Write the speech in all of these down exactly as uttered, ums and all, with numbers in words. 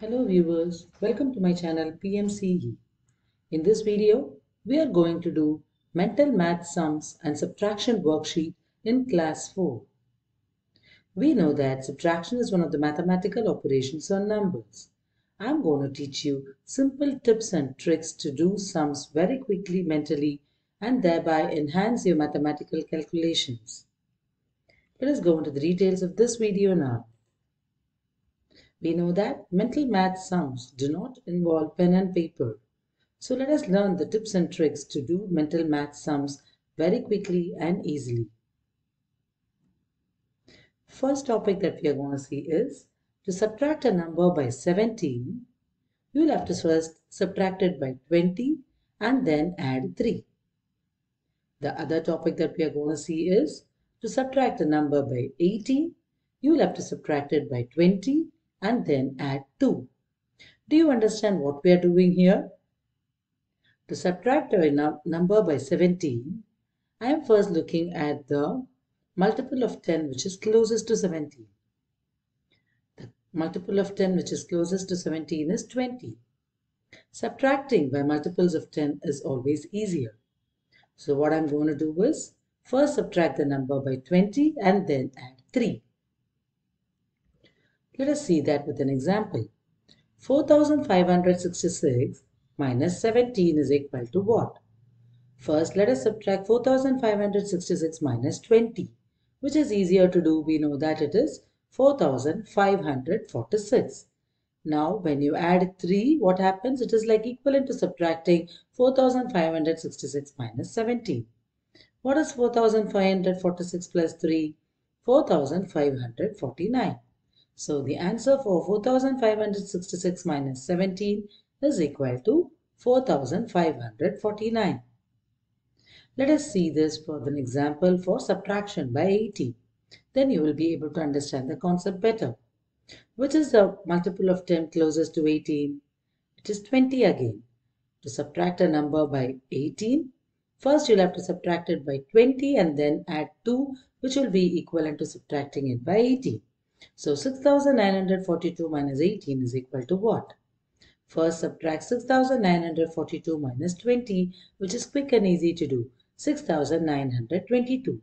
Hello viewers, welcome to my channel P M C E. In this video, we are going to do mental math sums and subtraction worksheet in class four. We know that subtraction is one of the mathematical operations on numbers. I am going to teach you simple tips and tricks to do sums very quickly mentally and thereby enhance your mathematical calculations. Let us go into the details of this video now. We know that mental math sums do not involve pen and paper. So let us learn the tips and tricks to do mental math sums very quickly and easily. First topic that we are going to see is to subtract a number by seventeen, you will have to first subtract it by twenty and then add three. The other topic that we are going to see is to subtract a number by eighteen, you will have to subtract it by twenty and then add two. Do you understand what we are doing here? To subtract a num number by seventeen, I am first looking at the multiple of ten which is closest to seventeen. The multiple of ten which is closest to seventeen is twenty. Subtracting by multiples of ten is always easier. So what I am going to do is first subtract the number by twenty and then add three. Let us see that with an example. four thousand five hundred sixty-six minus seventeen is equal to what? First, let us subtract four thousand five hundred sixty-six minus twenty, which is easier to do. We know that it is four thousand five hundred forty-six. Now, when you add three, what happens? It is like equivalent to subtracting four thousand five hundred sixty-six minus seventeen. What is four thousand five hundred forty-six plus three? four thousand five hundred forty-nine. So the answer for four thousand five hundred sixty-six minus seventeen is equal to four thousand five hundred forty-nine. Let us see this for an example for subtraction by eighteen. Then you will be able to understand the concept better. Which is the multiple of ten closest to eighteen? It is twenty again. To subtract a number by eighteen, first you will have to subtract it by twenty and then add two, which will be equivalent to subtracting it by eighteen. So six thousand nine hundred forty-two minus eighteen is equal to what? First subtract six thousand nine hundred forty-two minus twenty, which is quick and easy to do, six thousand nine hundred twenty-two.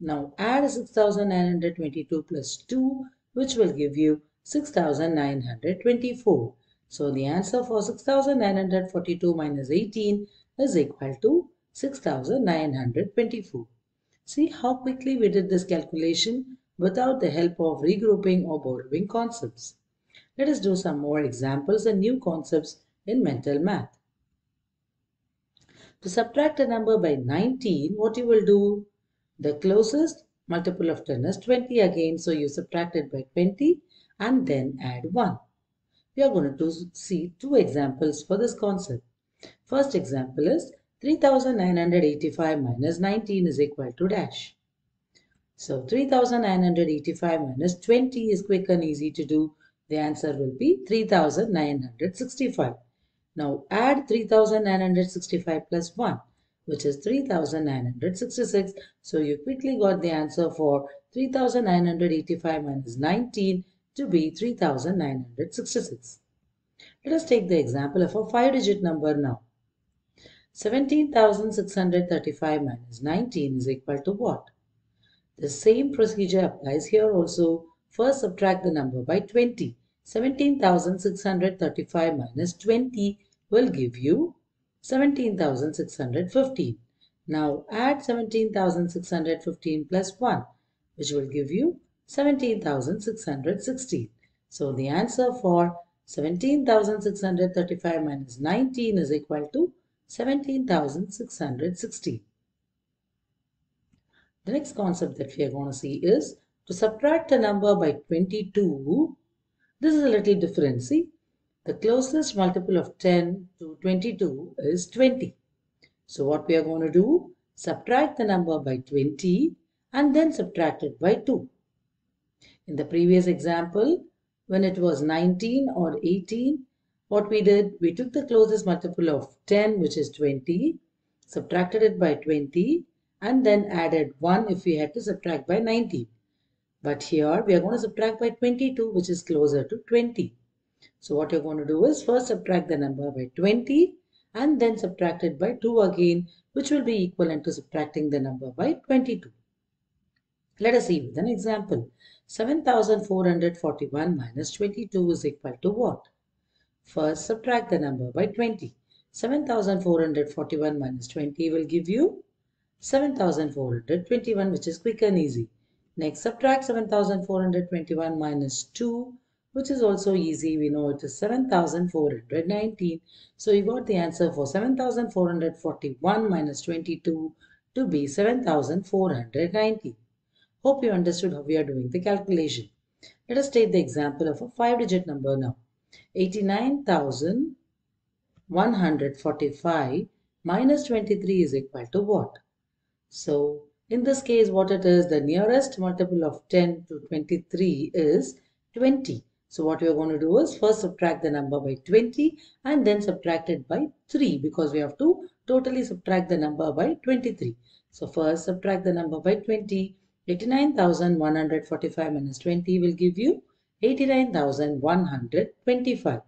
Now add six thousand nine hundred twenty-two plus two, which will give you six thousand nine hundred twenty-four. So the answer for six thousand nine hundred forty-two minus eighteen is equal to six thousand nine hundred twenty-four. See how quickly we did this calculation without the help of regrouping or borrowing concepts. Let us do some more examples and new concepts in mental math. To subtract a number by nineteen, what you will do? The closest multiple of ten is twenty again, so you subtract it by twenty and then add one. We are going to see two examples for this concept. First example is three thousand nine hundred eighty-five minus nineteen is equal to dash. So three thousand nine hundred eighty-five minus twenty is quick and easy to do. The answer will be three thousand nine hundred sixty-five. Now add three thousand nine hundred sixty-five plus one, which is three thousand nine hundred sixty-six. So you quickly got the answer for three thousand nine hundred eighty-five minus nineteen to be three thousand nine hundred sixty-six. Let us take the example of a five-digit number now. seventeen thousand six hundred thirty-five minus nineteen is equal to what? The same procedure applies here also. First subtract the number by twenty. seventeen thousand six hundred thirty-five minus twenty will give you seventeen thousand six hundred fifteen. Now add seventeen thousand six hundred fifteen plus one, which will give you seventeen thousand six hundred sixteen. So the answer for seventeen thousand six hundred thirty-five minus nineteen is equal to seventeen thousand six hundred sixteen. The next concept that we are going to see is to subtract a number by twenty-two. This is a little different, see. The closest multiple of ten to twenty-two is twenty. So what we are going to do, subtract the number by twenty and then subtract it by two. In the previous example, when it was nineteen or eighteen, what we did, we took the closest multiple of ten, which is twenty, subtracted it by twenty, and then added one if we had to subtract by nineteen. But here we are going to subtract by twenty-two, which is closer to twenty. So what you're going to do is first subtract the number by twenty and then subtract it by two again, which will be equivalent to subtracting the number by twenty-two. Let us see with an example. seven thousand four hundred forty-one minus twenty-two is equal to what? First, subtract the number by twenty. seven thousand four hundred forty-one minus twenty will give you seven thousand four hundred twenty-one, which is quick and easy. Next, subtract seven thousand four hundred twenty-one minus two, which is also easy. We know it is seven thousand four hundred nineteen. So you got the answer for seven thousand four hundred forty-one minus twenty-two to be seven thousand four hundred nineteen. Hope you understood how we are doing the calculation. Let us take the example of a five-digit number now. eighty-nine thousand one hundred forty-five minus twenty-three is equal to what? So, in this case, what it is, the nearest multiple of ten to twenty-three is twenty. So, what we are going to do is first subtract the number by twenty and then subtract it by three, because we have to totally subtract the number by twenty-three. So, first subtract the number by twenty. eighty-nine thousand one hundred forty-five minus twenty will give you eighty-nine thousand one hundred twenty-five.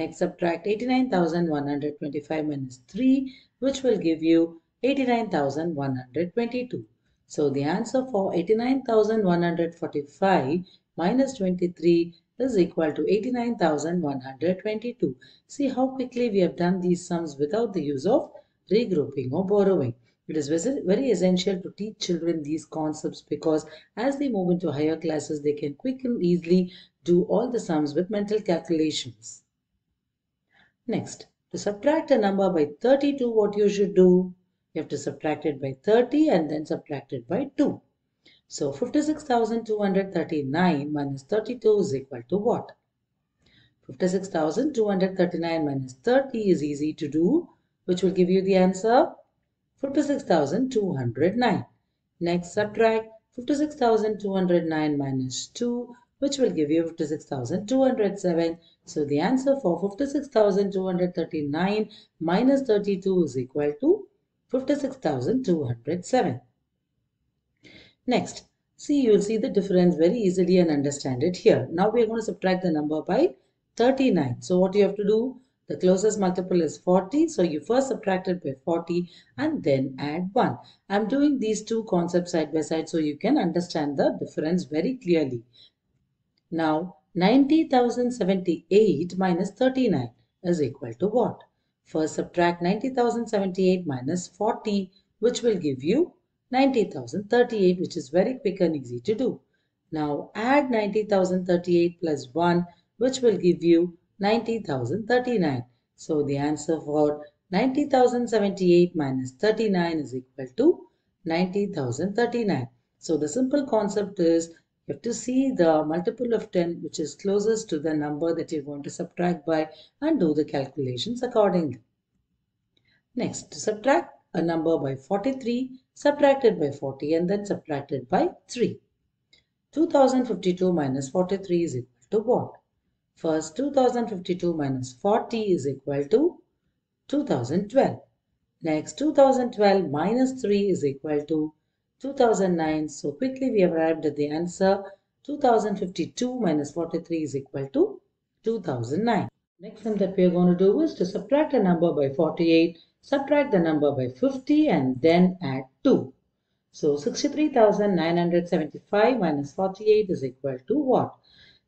Next, subtract eighty-nine thousand one hundred twenty-five minus three, which will give you eighty-nine thousand one hundred twenty-two. So, the answer for eighty-nine thousand one hundred forty-five minus twenty-three is equal to eighty-nine thousand one hundred twenty-two. See how quickly we have done these sums without the use of regrouping or borrowing. It is very essential to teach children these concepts, because as they move into higher classes, they can quick and easily do all the sums with mental calculations. Next, to subtract a number by thirty-two, what you should do? You have to subtract it by thirty and then subtract it by two. So, fifty-six thousand two hundred thirty-nine minus thirty-two is equal to what? fifty-six thousand two hundred thirty-nine minus thirty is easy to do, which will give you the answer fifty-six thousand two hundred nine. Next, subtract fifty-six thousand two hundred nine minus two, which will give you fifty-six thousand two hundred seven. So, the answer for fifty-six thousand two hundred thirty-nine minus thirty-two is equal to fifty-six thousand two hundred seven. Next, see, you will see the difference very easily and understand it here. Now, we are going to subtract the number by thirty-nine. So, what you have to do? The closest multiple is forty, so you first subtract it by forty and then add one. I am doing these two concepts side by side so you can understand the difference very clearly. Now, ninety thousand seventy-eight minus thirty-nine is equal to what? First, subtract ninety thousand seventy-eight minus forty, which will give you ninety thousand thirty-eight, which is very quick and easy to do. Now, add ninety thousand thirty-eight plus one, which will give you ninety thousand thirty-nine. So, the answer for ninety thousand seventy-eight minus thirty-nine is equal to ninety thousand thirty-nine. So, the simple concept is you have to see the multiple of ten, which is closest to the number that you want to subtract by, and do the calculations accordingly. Next, to subtract a number by forty-three, subtract it by forty and then subtract it by three. two thousand fifty-two minus forty-three is equal to what? First, two thousand fifty-two minus forty is equal to two thousand twelve. Next, two thousand twelve minus three is equal to two thousand nine. So, quickly we have arrived at the answer. two thousand fifty-two minus forty-three is equal to two thousand nine. Next thing that we are going to do is to subtract a number by forty-eight, subtract the number by fifty and then add two. So, sixty-three thousand nine hundred seventy-five minus forty-eight is equal to what?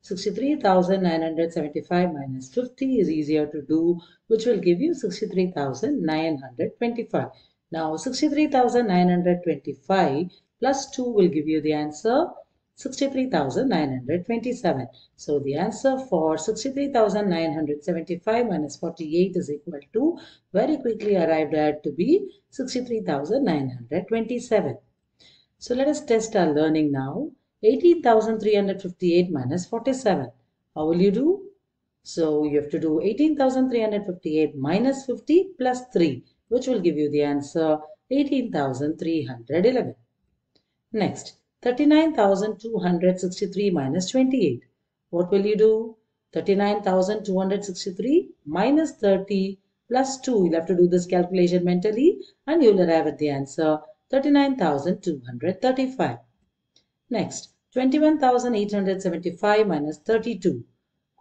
sixty-three thousand nine hundred seventy-five minus fifty is easier to do, which will give you sixty-three thousand nine hundred twenty-five. Now, sixty-three thousand nine hundred twenty-five plus two will give you the answer sixty-three thousand nine hundred twenty-seven. So, the answer for sixty-three thousand nine hundred seventy-five minus forty-eight is equal to, very quickly arrived at to be sixty-three thousand nine hundred twenty-seven. So, let us test our learning now. eighteen thousand three hundred fifty-eight minus forty-seven. How will you do? So, you have to do eighteen thousand three hundred fifty-eight minus fifty plus three, which will give you the answer eighteen thousand three hundred eleven. Next, thirty-nine thousand two hundred sixty-three minus twenty-eight. What will you do? thirty-nine thousand two hundred sixty-three minus thirty plus two. You'll have to do this calculation mentally and you'll arrive at the answer thirty-nine thousand two hundred thirty-five. Next, twenty-one thousand eight hundred seventy-five minus thirty-two.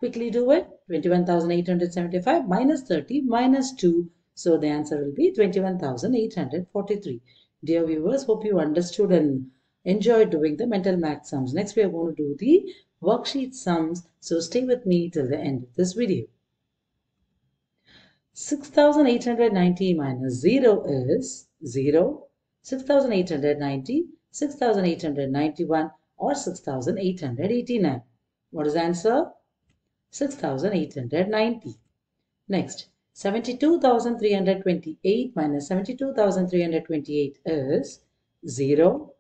Quickly do it. twenty-one thousand eight hundred seventy-five minus thirty minus two. So the answer will be twenty-one thousand eight hundred forty-three. Dear viewers, hope you understood and enjoyed doing the mental math sums. Next we are going to do the worksheet sums. So stay with me till the end of this video. six thousand eight hundred ninety minus zero is zero. six thousand eight hundred ninety, six thousand eight hundred ninety-one or six thousand eight hundred eighty-nine. What is the answer? six thousand eight hundred ninety. Next, seventy-two thousand three hundred twenty-eight minus seventy-two thousand three hundred twenty-eight is zero.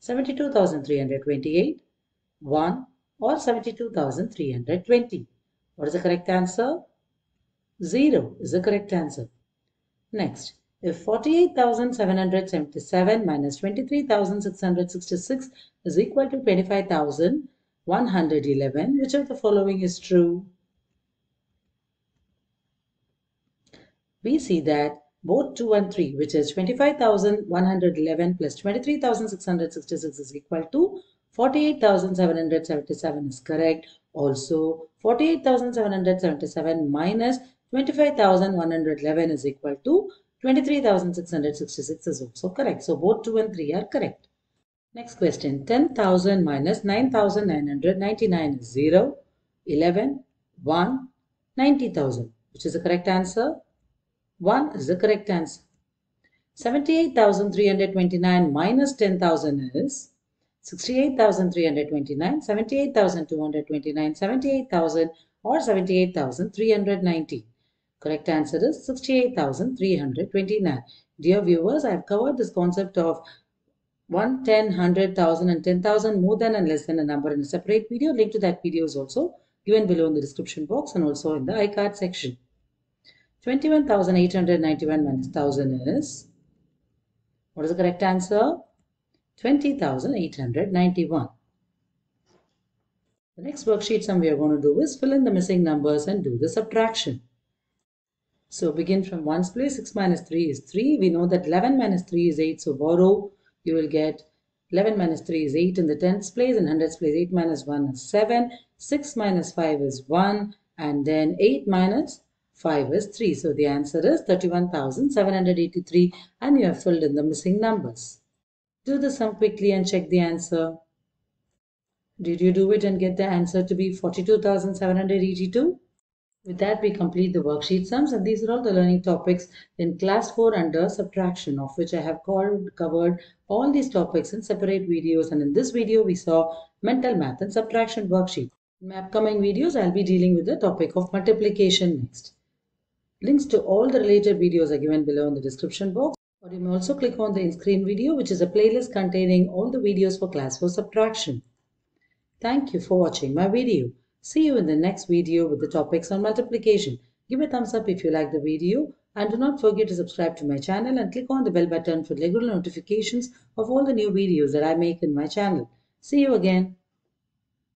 seventy-two thousand three hundred twenty-eight, one or seventy-two thousand three hundred twenty. What is the correct answer? zero is the correct answer. Next, if forty-eight thousand seven hundred seventy-seven minus twenty-three thousand six hundred sixty-six is equal to twenty-five thousand one hundred eleven, which of the following is true? We see that both two and three, which is twenty-five thousand one hundred eleven plus twenty-three thousand six hundred sixty-six is equal to forty-eight thousand seven hundred seventy-seven is correct. Also, forty-eight thousand seven hundred seventy-seven minus twenty-five thousand one hundred eleven is equal to twenty-three thousand six hundred sixty-six is also correct. So, both two and three are correct. Next question, ten thousand minus nine thousand nine hundred ninety-nine is zero, eleven, one, ninety thousand, which is the correct answer. one is the correct answer. seventy-eight thousand three hundred twenty-nine minus ten thousand is sixty-eight thousand three hundred twenty-nine, seventy-eight thousand two hundred twenty-nine, seventy-eight thousand or seventy-eight thousand three hundred nineteen. Correct answer is sixty-eight thousand three hundred twenty-nine. Dear viewers, I have covered this concept of one, ten, one hundred, one thousand and ten thousand more than and less than a number in a separate video. Link to that video is also given below in the description box and also in the iCard section. twenty-one thousand eight hundred ninety-one minus one thousand is, what is the correct answer? twenty thousand eight hundred ninety-one. The next worksheet sum we are going to do is fill in the missing numbers and do the subtraction. So begin from ones place. six minus three is three. We know that eleven minus three is eight. So borrow. You will get eleven minus three is eight in the tens place. In hundreds place, eight minus one is seven. six minus five is one. And then eight minus five is three. So the answer is thirty-one thousand seven hundred eighty-three. And you have filled in the missing numbers. Do the sum quickly and check the answer. Did you do it and get the answer to be forty-two thousand seven hundred eighty-two? With that, we complete the worksheet sums, and these are all the learning topics in class four under subtraction, of which I have called, covered all these topics in separate videos. And in this video, we saw mental math and subtraction worksheet. In my upcoming videos, I'll be dealing with the topic of multiplication next. Links to all the related videos are given below in the description box. Or you may also click on the in-screen video, which is a playlist containing all the videos for class four subtraction. Thank you for watching my video. See you in the next video with the topics on multiplication. Give a thumbs up if you like the video and do not forget to subscribe to my channel and click on the bell button for regular notifications of all the new videos that I make in my channel. See you again.